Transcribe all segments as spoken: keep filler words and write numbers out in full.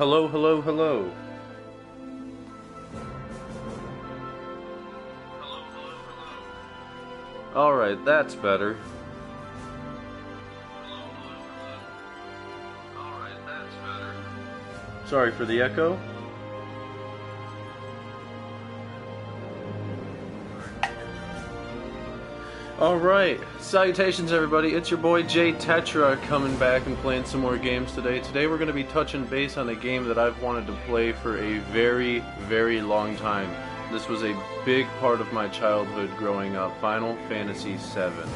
Hello, hello, hello. Hello, hello, hello. Alright, that's better. Hello, hello, hello. Alright, that's better. Sorry for the echo. Alright, salutations everybody, it's your boy Jay Tetra coming back and playing some more games today. Today we're going to be touching base on a game that I've wanted to play for a very, very long time. This was a big part of my childhood growing up, Final Fantasy seven.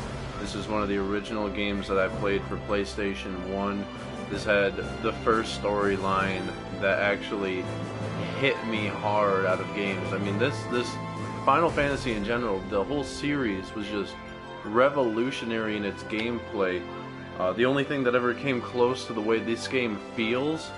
This is one of the original games that I played for PlayStation one. This had the first storyline that actually hit me hard out of games. I mean, this, this Final Fantasy in general, the whole series was just revolutionary in its gameplay. Uh, the only thing that ever came close to the way this game feels,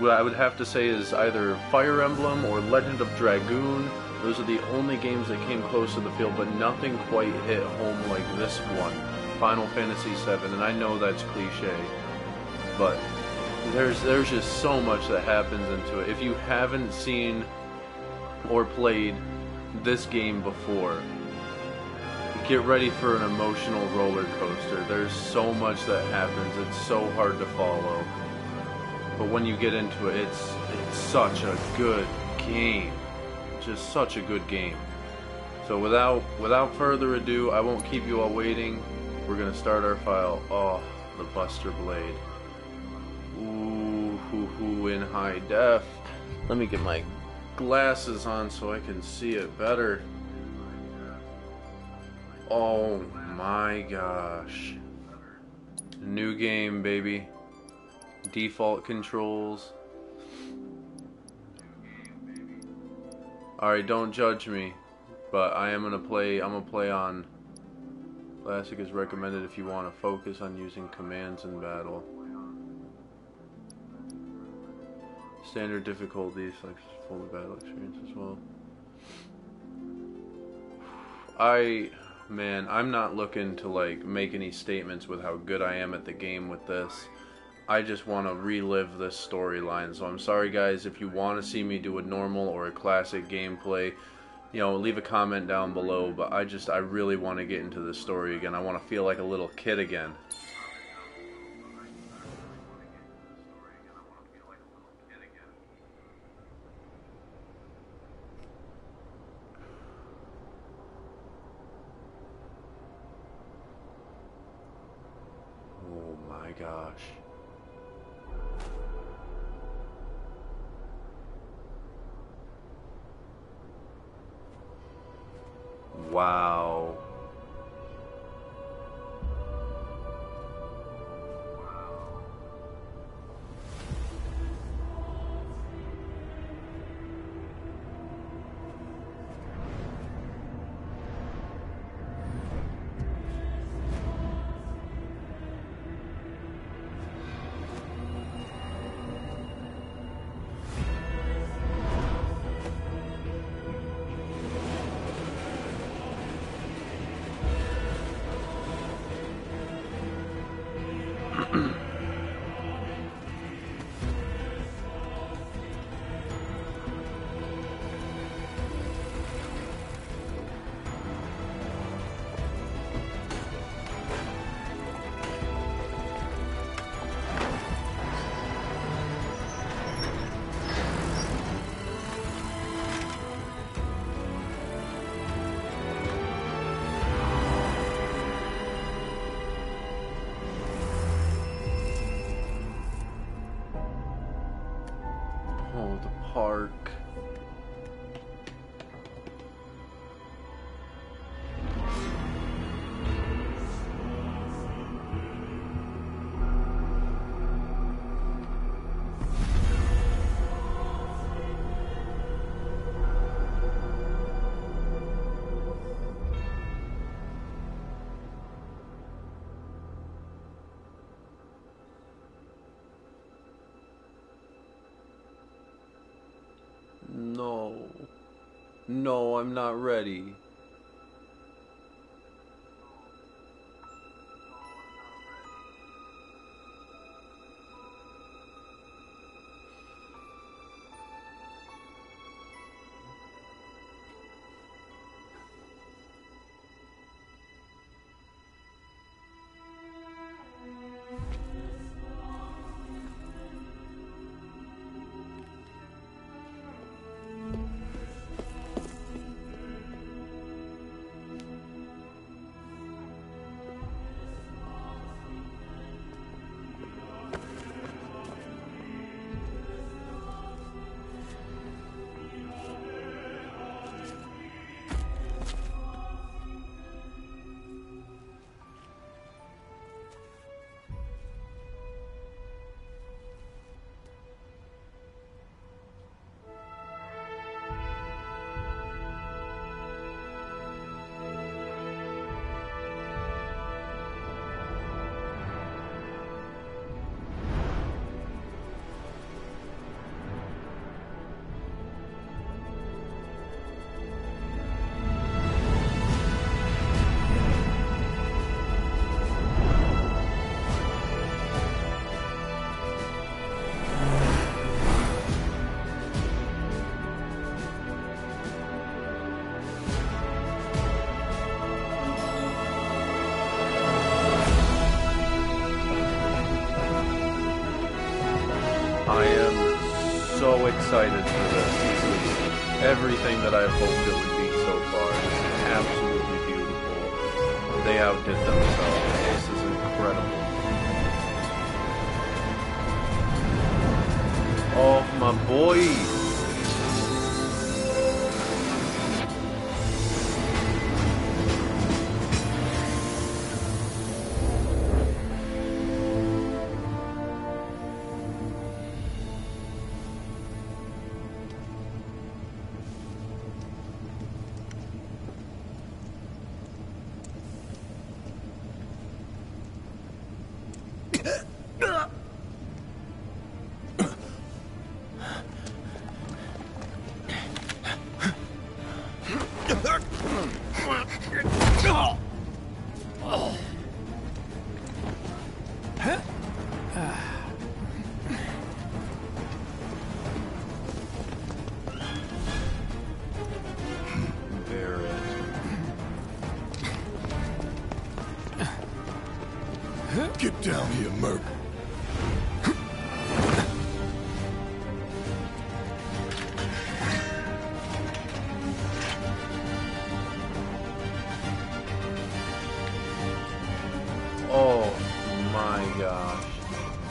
well, I would have to say, is either Fire Emblem or Legend of Dragoon. Those are the only games that came close to the feel, but nothing quite hit home like this one, Final Fantasy seven, and I know that's cliche, but there's, there's just so much that happens into it. If you haven't seen or played this game before, get ready for an emotional roller coaster. There's so much that happens, it's so hard to follow. But when you get into it, it's it's such a good game. Just such a good game. So without without further ado, I won't keep you all waiting. We're gonna start our file. Oh, the Buster Blade. Ooh, hoo hoo, in high def. Let me get my glasses on so I can see it better. Oh my gosh. New game, baby. Default controls. Alright, don't judge me, but I am gonna play, I'm gonna play on classic is recommended if you want to focus on using commands in battle. Standard difficulty, like full battle experience as well. I Man, I'm not looking to like make any statements with how good I am at the game with this. I just want to relive this storyline. So I'm sorry guys, if you want to see me do a normal or a classic gameplay, you know, leave a comment down below. But I just, I really want to get into this story again. I want to feel like a little kid again. Gosh. Wow. Park. No. No, I'm not ready. I am so excited for this. This is everything that I hoped it would be so far. It's absolutely beautiful. They outdid themselves. This is incredible. Oh, my boy! Get down here, Merc. Oh my gosh.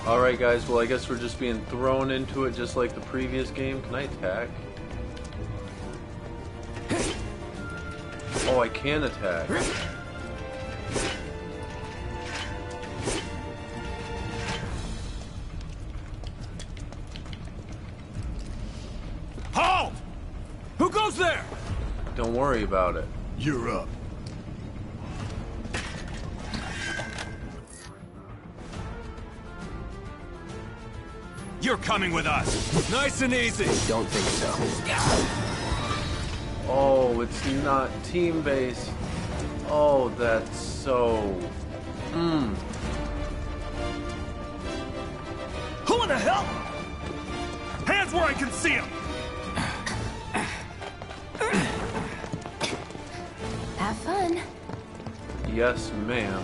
Alright guys, well I guess we're just being thrown into it just like the previous game. Can I attack? Oh, I can attack. Don't worry about it. You're up. You're coming with us. Nice and easy. I don't think so. Oh, it's not team-based. Oh, that's so... Mmm. Who in the hell? Hands where I can see him. Yes, ma'am.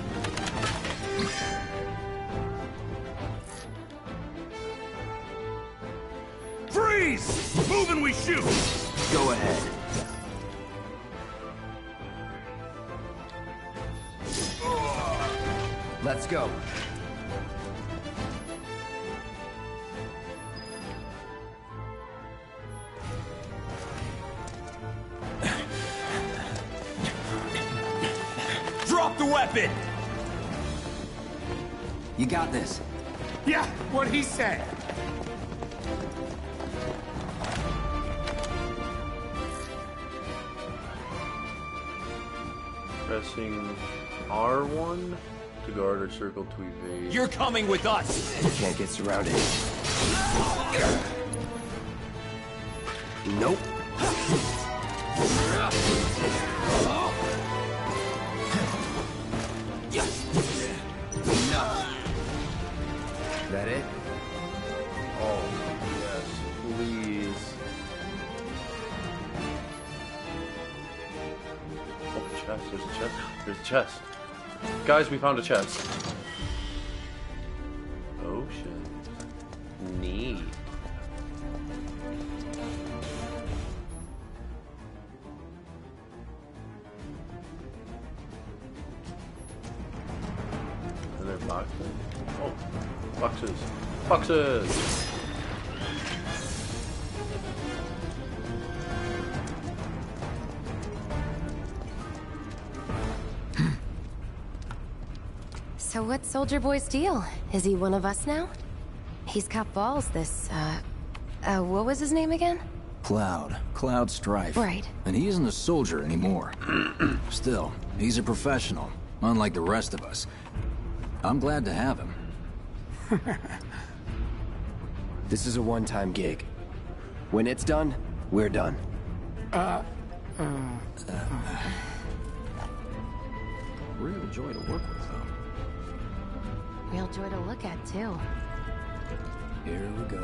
Freeze! Move and we shoot! Go ahead. Let's go. Weapon. You got this. Yeah, what he said. Pressing R one to guard or circle to evade. You're coming with us. You can't get surrounded. Nope. That it? Oh, yes, please. Oh, a chest, there's a chest, there's a chest. Guys, we found a chest. Ocean. Neat. Are there boxes? Oh. Boxes. Boxes! So what's Soldier Boy's deal? Is he one of us now? He's got balls, this, uh... Uh, what was his name again? Cloud. Cloud Strife. Right. And he isn't a soldier anymore. Still, he's a professional. Unlike the rest of us. I'm glad to have him. This is a one-time gig. When it's done, we're done. Uh, uh, uh, real joy to work with, though. Real joy to look at, too. Here we go.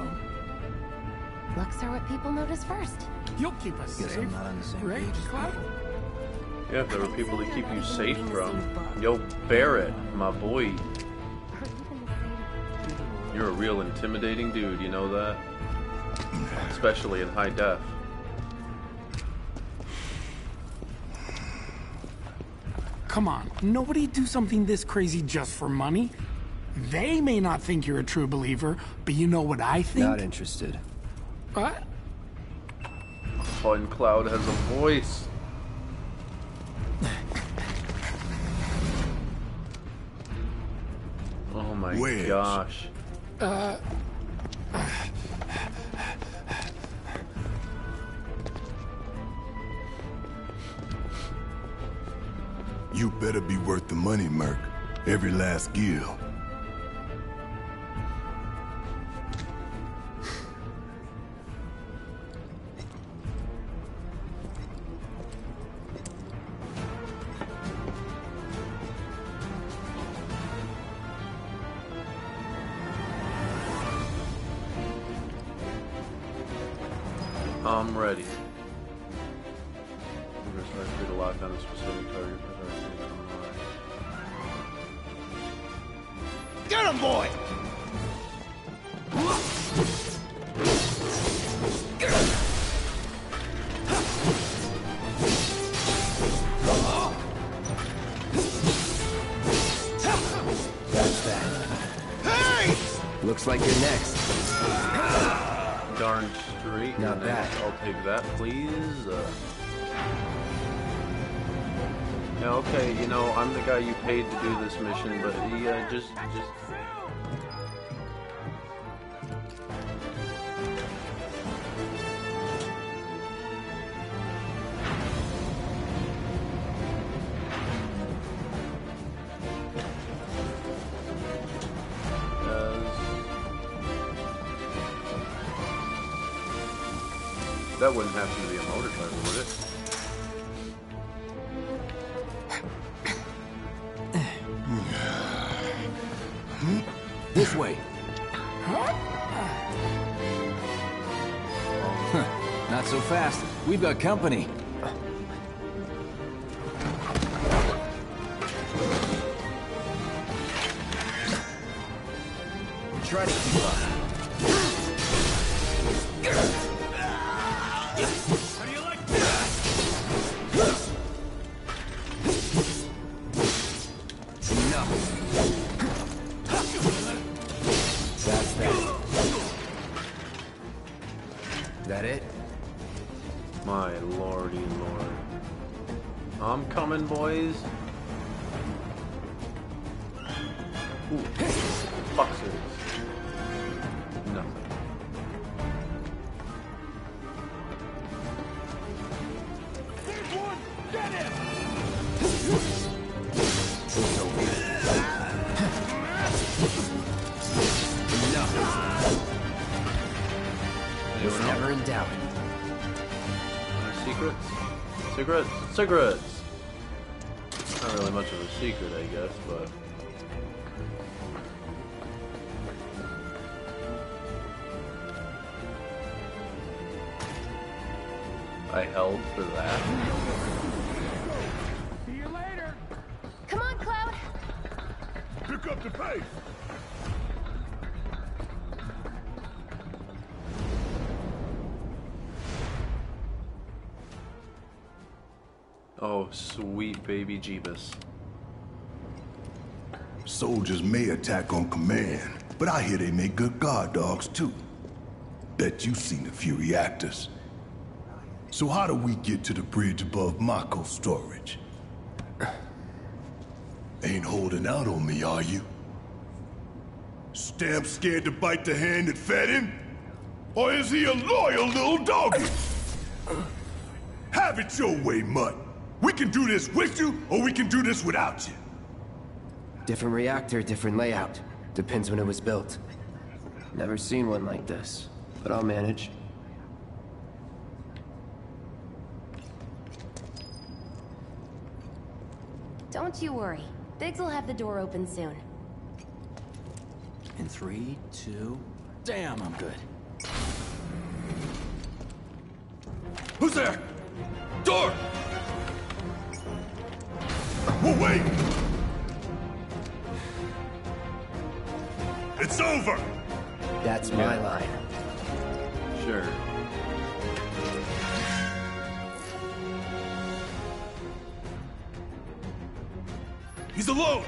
Looks are what people notice first. You'll keep us safe, I'm not on the same right? Yeah, if there were people to keep you safe from. Yo, Barrett, my boy. You're a real intimidating dude, you know that? Especially in high def. Come on, nobody do something this crazy just for money. They may not think you're a true believer, but you know what I think? Not interested. What? Fun Cloud has a voice. Oh my Wait. gosh. Uh... You better be worth the money, Merc. Every last gill. I'm ready. Get him, boy! That's that. Hey! Looks like you're next. Darn straight. Not bad. I'll take that, please. Uh... Now, okay, you know, I'm the guy you paid to do this mission, but he, uh, just, just... Does... That wouldn't happen to be a motorcycle, would it? This way. Huh, not so fast. We've got company. Try to keep up. How do you like this? I'm coming, boys. Ooh, boxes. Nothing. There's one. Get him. Nothing. He's never in doubt. Secrets. Cigarettes. Cigarettes. Not really much of a secret, I guess, but... I held for that. See you later! Come on, Cloud! Pick up the pace! Oh, sweet baby Jeebus. Soldiers may attack on command, but I hear they make good guard dogs too. Bet you've seen a few reactors. So how do we get to the bridge above Mako storage? Ain't holding out on me, are you? Stamp scared to bite the hand that fed him? Or is he a loyal little doggy? Have it your way, mutt. We can do this with you, or we can do this without you. Different reactor, different layout. Depends when it was built. Never seen one like this, but I'll manage. Don't you worry. Biggs will have the door open soon. In three, two... Damn, I'm good. Who's there? Door! We'll wait! It's over! That's yeah. my line. Sure. He's alone!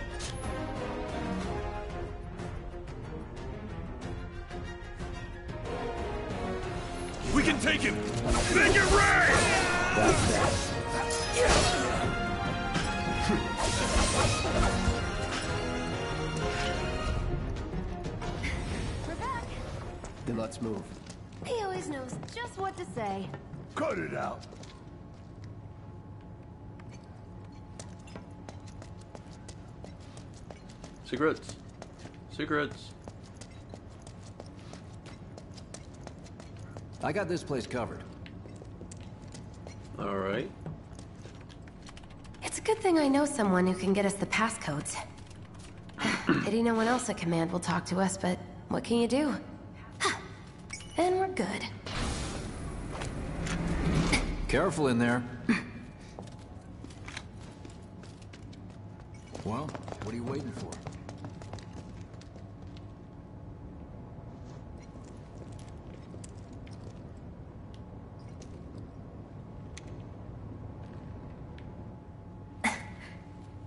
We can take him! Make it rain! That's that. We're back. Then let's move. He always knows just what to say. Cut it out. Secrets. Secrets. I got this place covered. All right. It's a good thing I know someone who can get us the passcodes. Pity no one else at command will talk to us, but what can you do? And we're good. Careful in there. Well, what are you waiting for?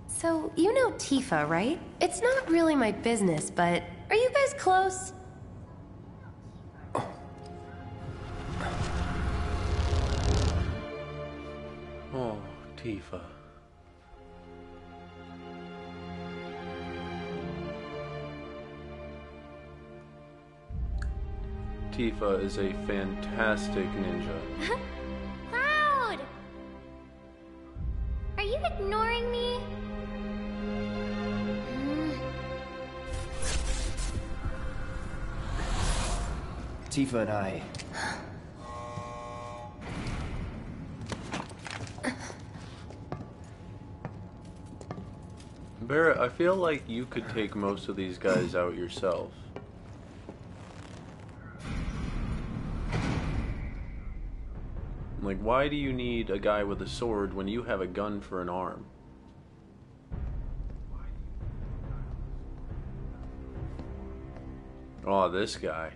So, you know Tifa, right? It's not really my business, but are you guys close? Oh, Tifa. Tifa is a fantastic ninja. Cloud! Are you ignoring me? Tifa and I. Barrett, I feel like you could take most of these guys out yourself. Like, why do you need a guy with a sword when you have a gun for an arm? Oh, this guy.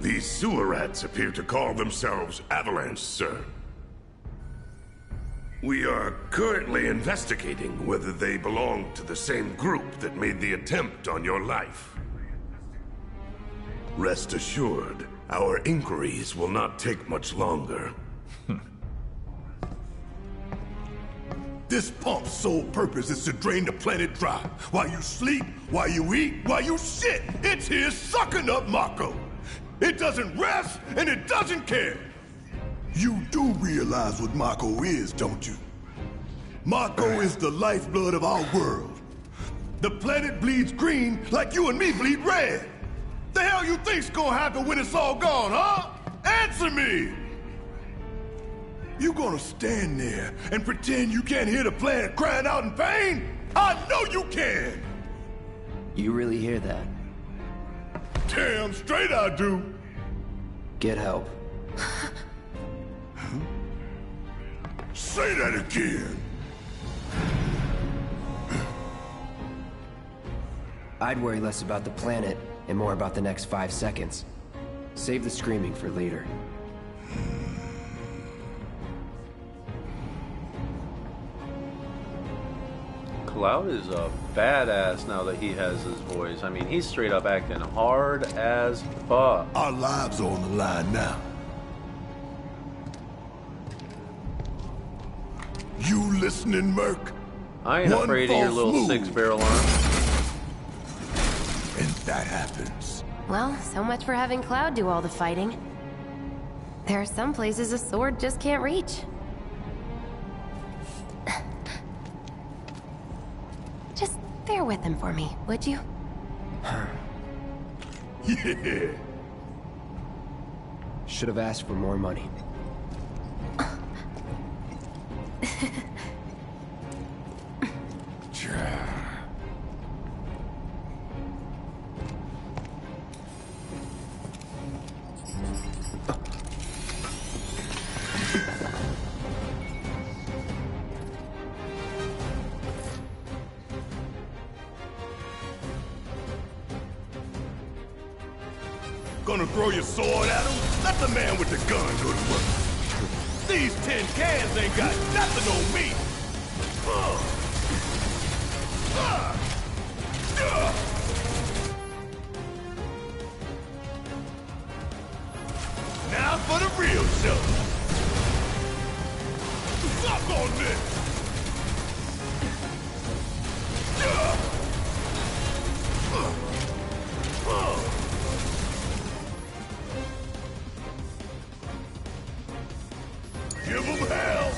These sewer rats appear to call themselves Avalanche, sir. We are currently investigating whether they belong to the same group that made the attempt on your life. Rest assured, our inquiries will not take much longer. This pump's sole purpose is to drain the planet dry. While you sleep, while you eat, while you shit, it's here sucking up Mako. It doesn't rest, and it doesn't care! You do realize what Mako is, don't you? Mako is the lifeblood of our world. The planet bleeds green like you and me bleed red. The hell you think's gonna happen when it's all gone, huh? Answer me! You gonna stand there and pretend you can't hear the planet crying out in pain? I know you can! You really hear that? Damn straight I do! Get help. Huh? Say that again! I'd worry less about the planet and more about the next five seconds. Save the screaming for later. Cloud is a badass now that he has his voice. I mean, he's straight up acting hard as fuck. Our lives are on the line now. You listening, Merc? I ain't One afraid of your little move. six barrel arm. And that happens. Well, so much for having Cloud do all the fighting. There are some places a sword just can't reach. Just bear with him for me, would you? Yeah. Should have asked for more money. Gonna throw your sword at him? Let the man with the gun go to work. These tin cans ain't got nothing on me. Now for the real show. Fuck on this. Give him hell!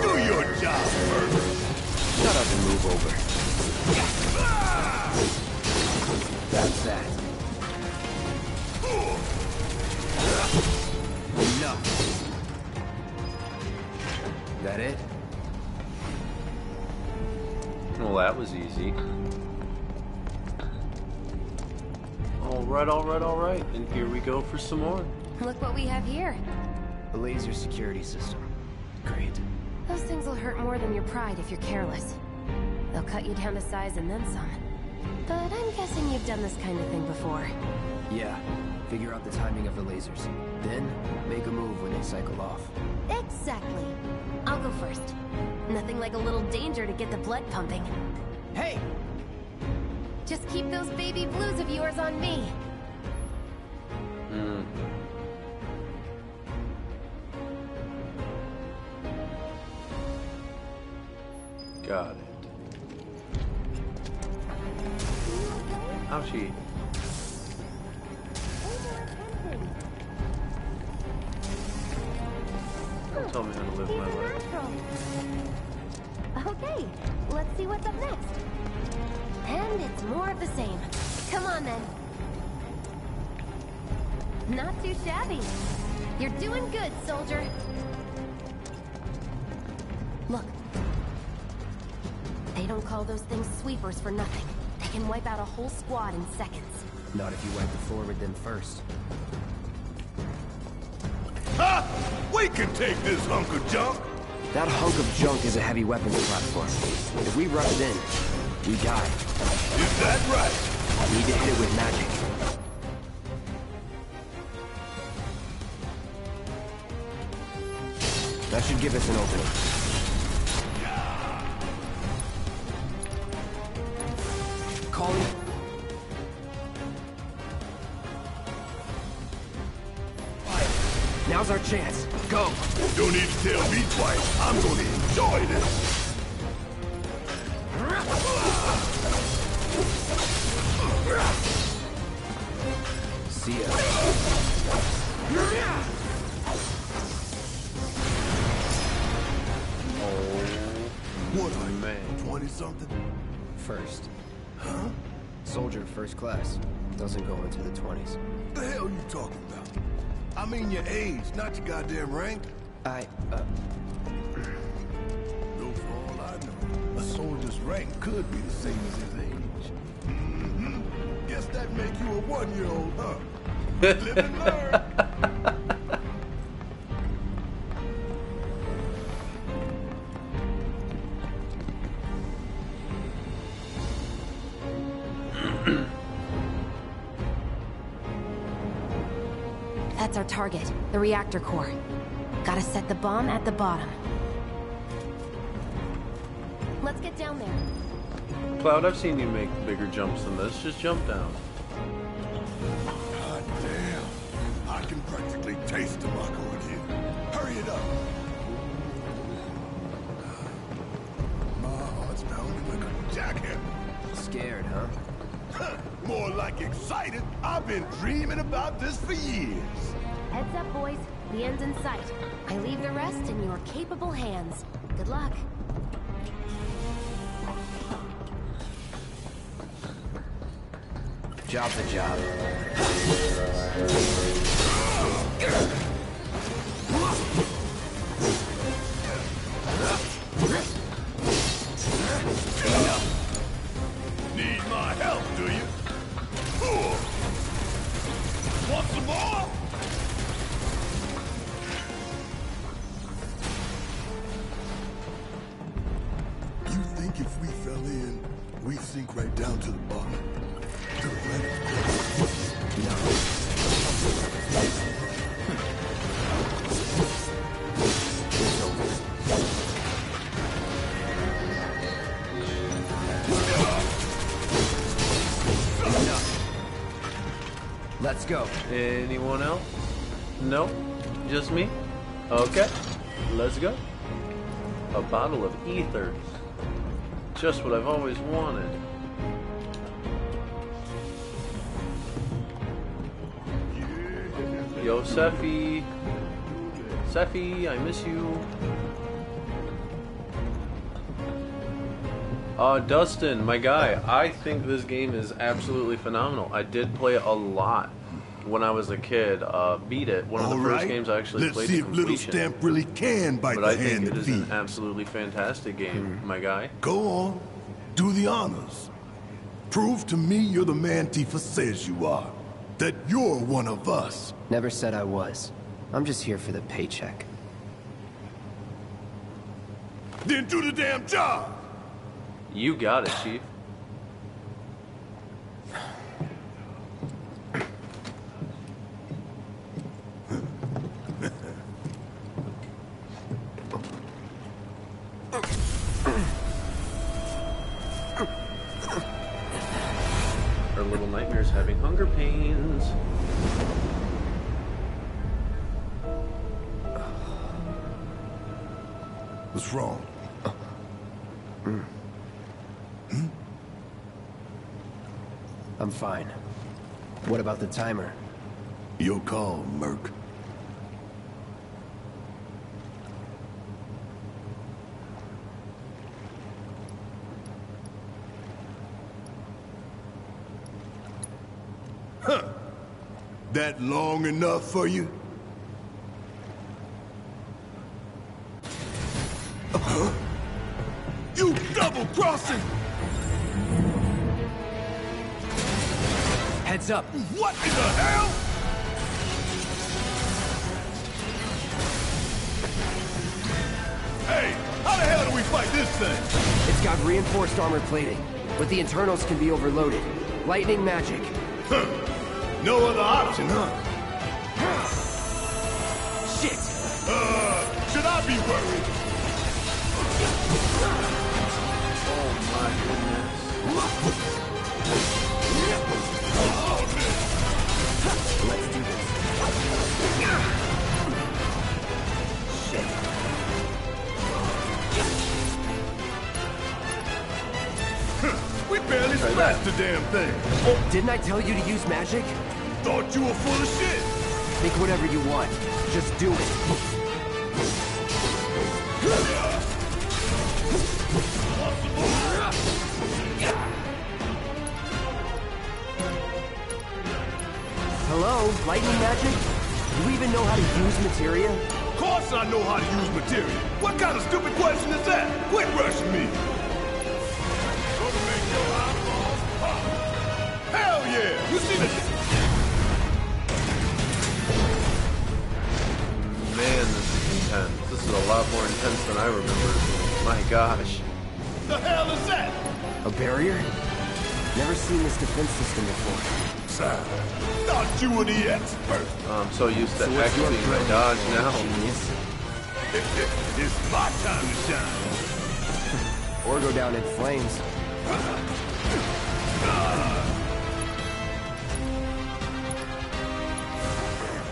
Do your job, murder! Shut up and move over. That's that. Enough. That it? Well, that was easy. Alright, alright, alright. And here we go for some more. Look what we have here. A laser security system. Great. Those things will hurt more than your pride if you're careless. They'll cut you down to size and then some. But I'm guessing you've done this kind of thing before. Yeah. Figure out the timing of the lasers. Then, make a move when they cycle off. Exactly. I'll go first. Nothing like a little danger to get the blood pumping. Hey! Just keep those baby blues of yours on me. Hmm. Got it. Ouchie. Don't tell me how to live my life. Okay, let's see what's up next. And it's more of the same. Come on then. Not too shabby. You're doing good, soldier. Look. They don't call those things sweepers for nothing. They can wipe out a whole squad in seconds. Not if you wipe the floor with them first. Ha! We can take this hunk of junk! That hunk of junk is a heavy weapons platform. If we rush it in, we die. Is that right? We need to hit it with magic. That should give us an opening. Now's our chance. Go. Don't need to tell me twice. I'm gonna enjoy this. See ya. Oh, what are you, twenty something? First. Huh? Soldier first class. Doesn't go into the twenties. What the hell are you talking about? I mean your age, not your goddamn rank. I, uh... Though for all I know, a soldier's rank could be the same as his age. Mm-hmm. Guess that makes you a one-year-old, huh? Live and learn. That's our target, the reactor core. Gotta set the bomb at the bottom. Let's get down there. Cloud, I've seen you make bigger jumps than this. Just jump down. God damn. I can practically taste the Mako in here. Hurry it up. My heart's pounding like a jackhammer. Scared, huh? More like excited. I've been dreaming about this for years. Heads up, boys. The end's in sight. I leave the rest in your capable hands. Good luck. Job the job. Need my help, do you? Want some more? You think if we fell in, we'd sink right down to the bottom? To the planet? No. Let's go. Anyone else? No? Just me? Okay. Let's go. A bottle of ethers. Just what I've always wanted. Yo, Seffi. Seffi, I miss you. Uh, Dustin, my guy, I think this game is absolutely phenomenal. I did play it a lot when I was a kid. Uh, beat it. One of the All first right. games I actually Let's played see if Little Stamp really can bite but the I hand think it is feet. An absolutely fantastic game, mm. my guy. Go on. Do the honors. Prove to me you're the man Tifa says you are. That you're one of us. Never said I was. I'm just here for the paycheck. Then do the damn job! You got it, Chief. Our little nightmare's having hunger pains. What's wrong? Mm. I'm fine. What about the timer? Your call, Merc. Huh. That long enough for you? Uh-huh. You double-crossing! Heads up. What in the hell? Hey, how the hell do we fight this thing? It's got reinforced armor plating, but the internals can be overloaded. Lightning magic. Huh. No other option, huh? Shit. Uh, should I be worried? Oh my goodness. Let's do this. Shit. We barely smashed the damn thing. Oh, didn't I tell you to use magic? Thought you were full of shit. Think whatever you want. Just do it. Hello? Lightning magic? Do we even know how to use materia? Of course I know how to use materia. What kind of stupid question is that? Quit rushing me. Gonna make your eyeballs pop. Hell yeah! You see the... Man, this is intense. This is a lot more intense than I remember. My gosh. The hell is that? A barrier? Never seen this defense system before. Thought you were the expert. I'm so used to so actually my dodge now. Genius. It, it, it's my time to shine. Or go down in flames.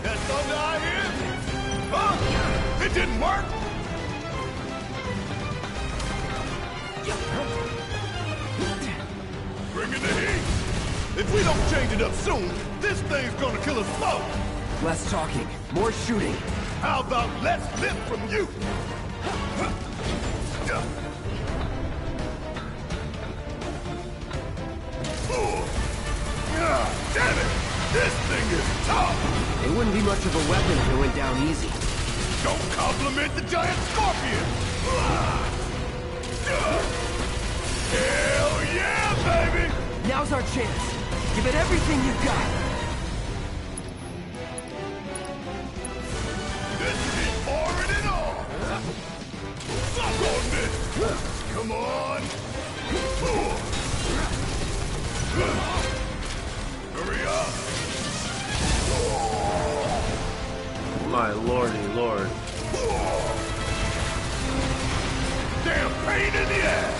That thunder I hear? Huh? It didn't work. Bring it the heat. If we don't change it up soon, this thing's gonna kill us both! Less talking, more shooting. How about less lip from you? Damn it! This thing is tough! It wouldn't be much of a weapon if it went down easy. Don't compliment the giant scorpion! Hell yeah, baby! Now's our chance! Give it everything you got! This is boring and all! Suck on this! Come on! Hurry up! My lordy lord. Damn pain in the ass!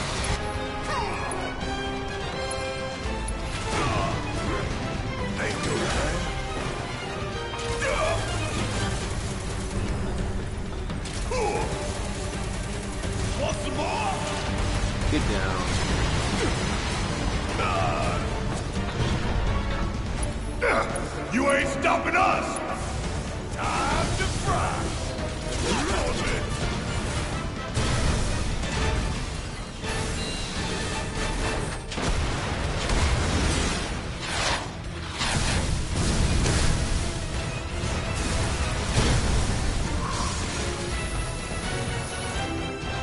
Ain't no time. You ain't stopping us! Time to fry!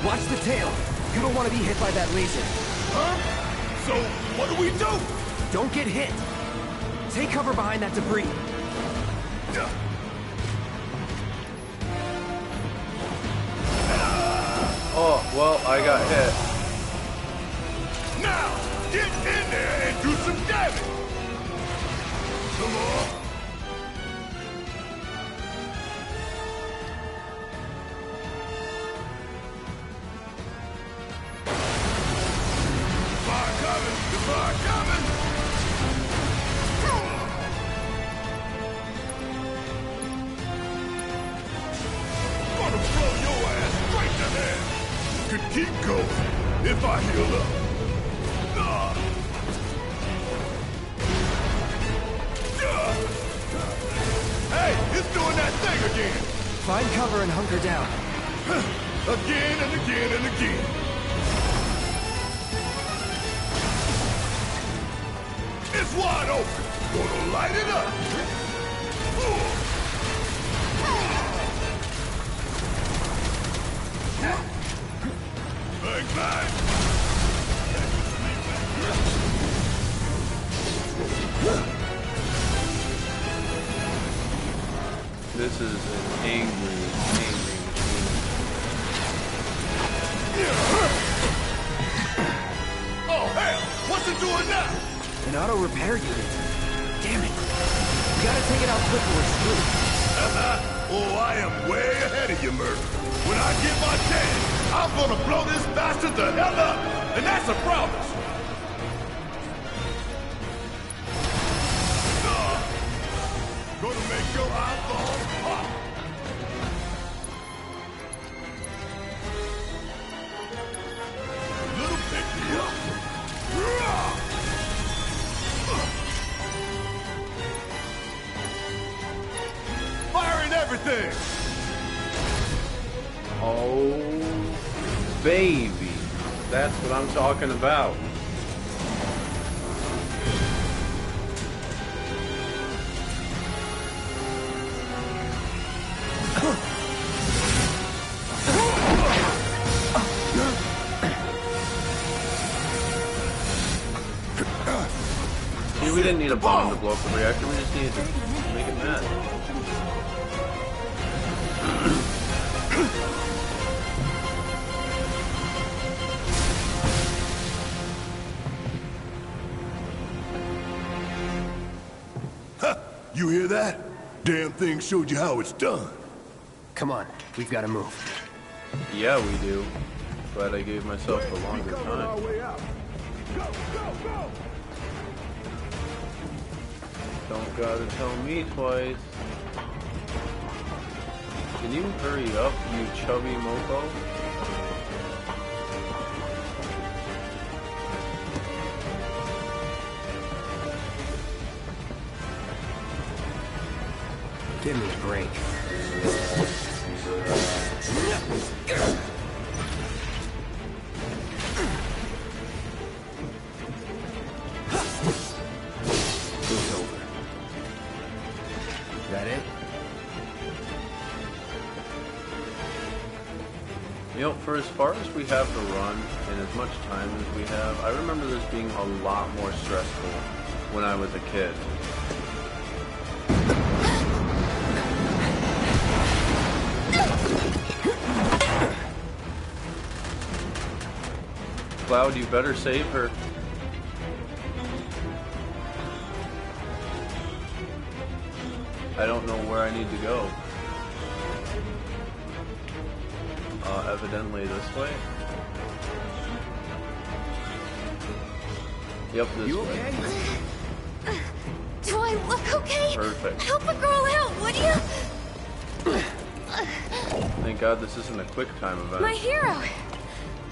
Watch the tail! You don't want to be hit by that laser. Huh? So, what do we do? Don't get hit! Take cover behind that debris. Duh. Oh, well, I got hit. Now, get in there and do some damage! Come on! Fire coming! The fire coming! I'm gonna blow your ass straight to hell! Could keep going if I heal up. Nah. Hey, it's doing that thing again. Find cover and hunker down. Again and again and again. It's wide open. Gonna light it up. Huh? This is an angry, angry machine. Oh hell! What's it doing now? An auto repair unit. Damn it! We gotta take it out quick or it's through. Oh, I am way ahead of you, Murph. When I get my chance, I'm gonna blow this bastard the hell up! And that's a promise! Uh, gonna make your eyeball pop! Little picky up! Firing everything! Oh... baby, that's what I'm talking about. See, we didn't need a bomb to blow up the reactor, we just needed to make it mad. You hear that? Damn thing showed you how it's done. Come on, we've got to move. Yeah, we do. But I gave myself a longer time. Go, go, go! Don't gotta tell me twice. Can you hurry up, you chubby Mako? Give me a break. It's over. Is that it? You know, for as far as we have to run, and as much time as we have, I remember this being a lot more stressful when I was a kid. Cloud, you better save her. I don't know where I need to go. Uh, evidently this way. Yep, this you way. Okay? Do I look okay? Perfect. Help a girl out, would you? Thank God this isn't a quick time event. My hero!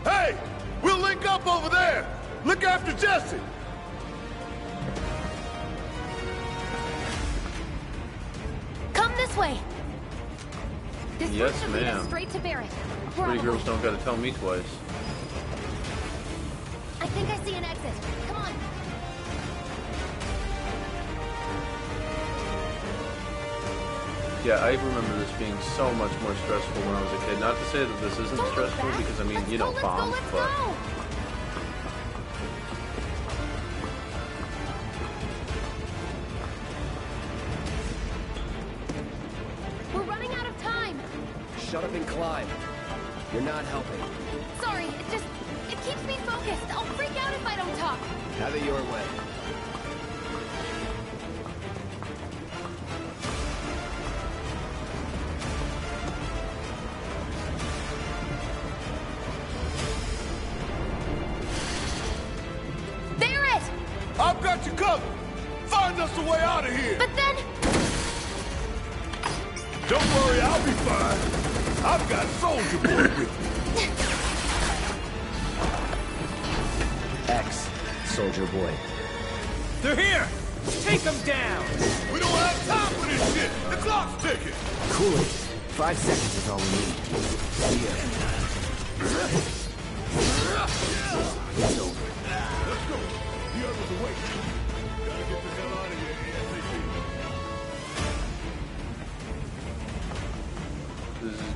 Hey! We'll link up over there! Look after Jesse! This way. This yes, ma'am. Straight to Barrett. Pretty girls don't gotta tell me twice. I think I see an exit. Come on. Yeah, I remember this being so much more stressful when I was a kid. Not to say that this isn't don't stressful, because I mean, let's you know, go, bombs, go, but... Go. We're running out of time! Shut up and climb. You're not helping. Sorry, it just... it keeps me focused. I'll freak out if I don't talk. Have it your way.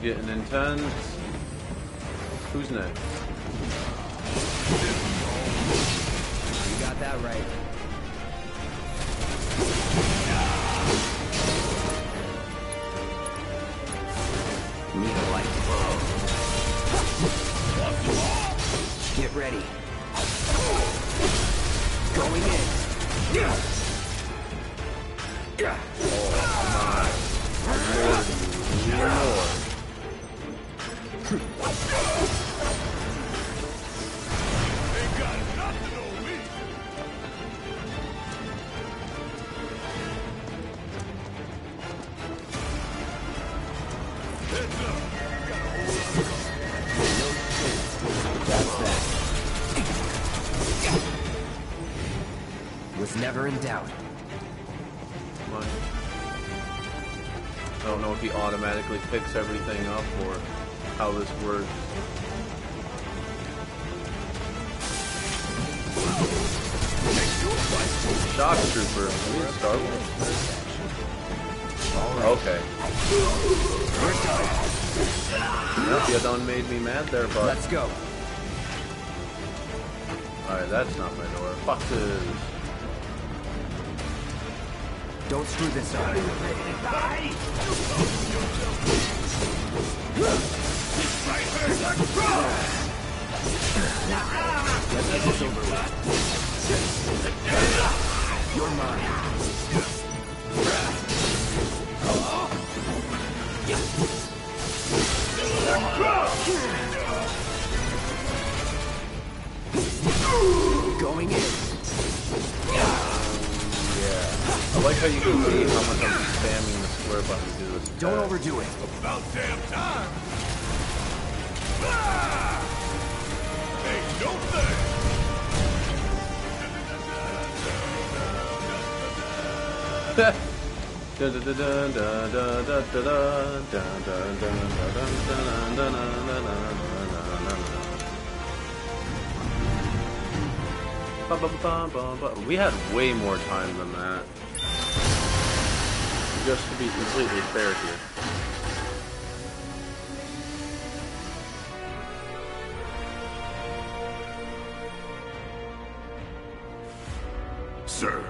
Intense. Who's next? You got that right. Need a light. Get ready. Going in. Yeah. Oh my lord. Lord. Ain't got nothing on me. Heads up. Got a whole lot of that's that. Was never in doubt. What? I don't know if he automatically picks everything up or how this works. Shock Trooper. Start one. Okay. Nope, you done made me mad there, bud. Let's go. Alright, that's not my door. Foxes. Don't screw this up. Right first, let's go! Let's get this over with. You're mine. Going in. Yeah. I like how you can see how much I'm spamming the square button to do this. Don't overdo it. About damn time! Ain't no thing. We had way more time than that. Just to be completely fair here. Sir.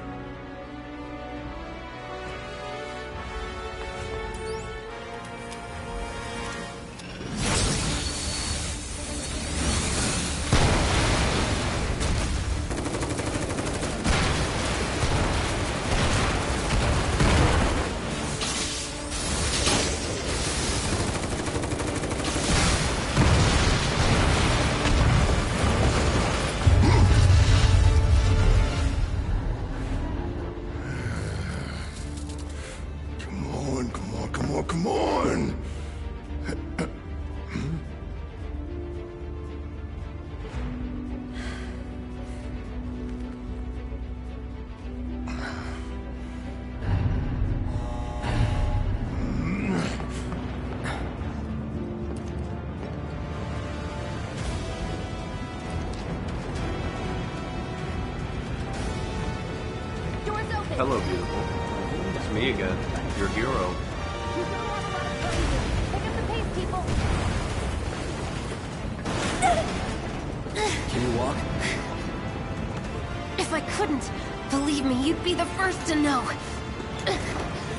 Hello, beautiful. It's me again, your hero. Can you walk? If I couldn't, believe me, you'd be the first to know.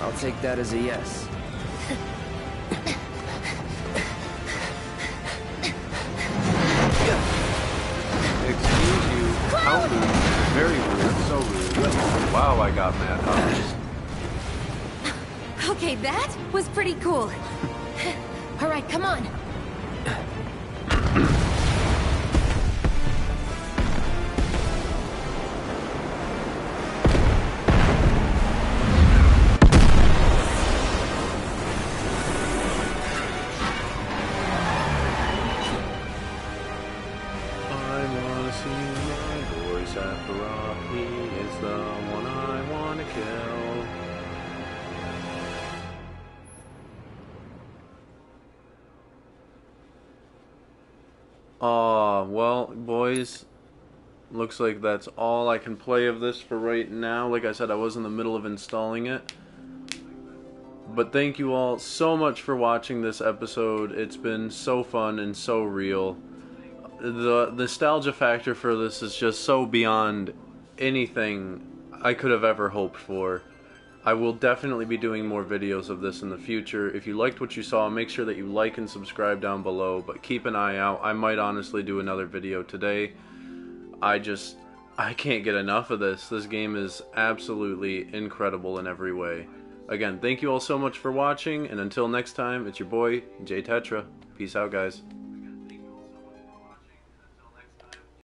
I'll take that as a yes. Excuse you. How rude. Very rude. So rude. Wow, I got mad. Huh? Okay, that was pretty cool. All right, come on. Aw, uh, well, boys, looks like that's all I can play of this for right now. Like I said, I was in the middle of installing it. But thank you all so much for watching this episode. It's been so fun and so real. The nostalgia factor for this is just so beyond anything I could have ever hoped for. I will definitely be doing more videos of this in the future. If you liked what you saw, make sure that you like and subscribe down below, but keep an eye out. I might honestly do another video today. I just, I can't get enough of this. This game is absolutely incredible in every way. Again, thank you all so much for watching, and until next time, it's your boy, Jay Tetra. Peace out, guys.